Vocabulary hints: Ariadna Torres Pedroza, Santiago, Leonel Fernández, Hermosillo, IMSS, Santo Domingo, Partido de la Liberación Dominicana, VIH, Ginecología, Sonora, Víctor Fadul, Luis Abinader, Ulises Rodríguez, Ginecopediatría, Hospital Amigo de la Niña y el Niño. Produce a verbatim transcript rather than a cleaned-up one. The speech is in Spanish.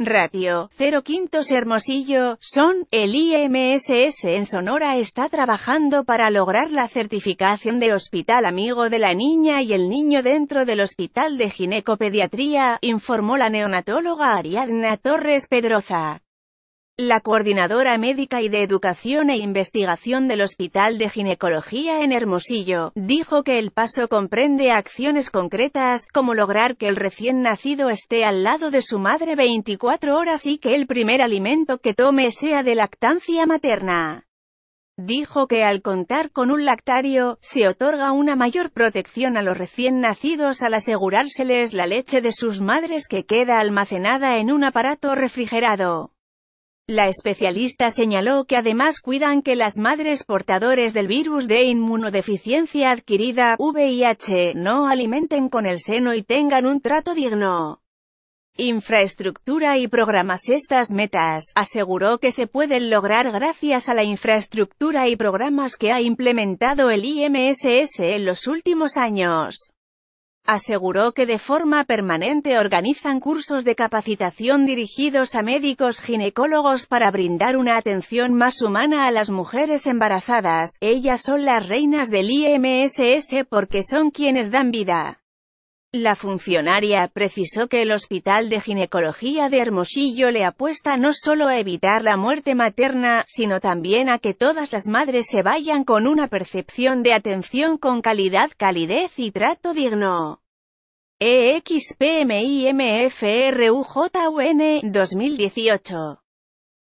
Ratio, cero quintos Hermosillo, Son, el I M S S en Sonora está trabajando para lograr la certificación de Hospital Amigo de la Niña y el Niño dentro del Hospital de Ginecopediatría, informó la neonatóloga Ariadna Torres Pedroza. La coordinadora médica y de educación e investigación del Hospital de Ginecología en Hermosillo, dijo que el paso comprende acciones concretas, como lograr que el recién nacido esté al lado de su madre veinticuatro horas y que el primer alimento que tome sea de lactancia materna. Dijo que al contar con un lactario, se otorga una mayor protección a los recién nacidos al asegurárseles la leche de sus madres que queda almacenada en un aparato refrigerado. La especialista señaló que además cuidan que las madres portadoras del virus de inmunodeficiencia adquirida, V I H, no alimenten con el seno y tengan un trato digno. Infraestructura y programas. Estas metas, aseguró que se pueden lograr gracias a la infraestructura y programas que ha implementado el I M S S en los últimos años. Aseguró que de forma permanente organizan cursos de capacitación dirigidos a médicos ginecólogos para brindar una atención más humana a las mujeres embarazadas. Ellas son las reinas del I M S S porque son quienes dan vida. La funcionaria precisó que el Hospital de Ginecología de Hermosillo le apuesta no solo a evitar la muerte materna, sino también a que todas las madres se vayan con una percepción de atención con calidad, calidez y trato digno. E X P M I M F R U J U N, dos mil dieciocho.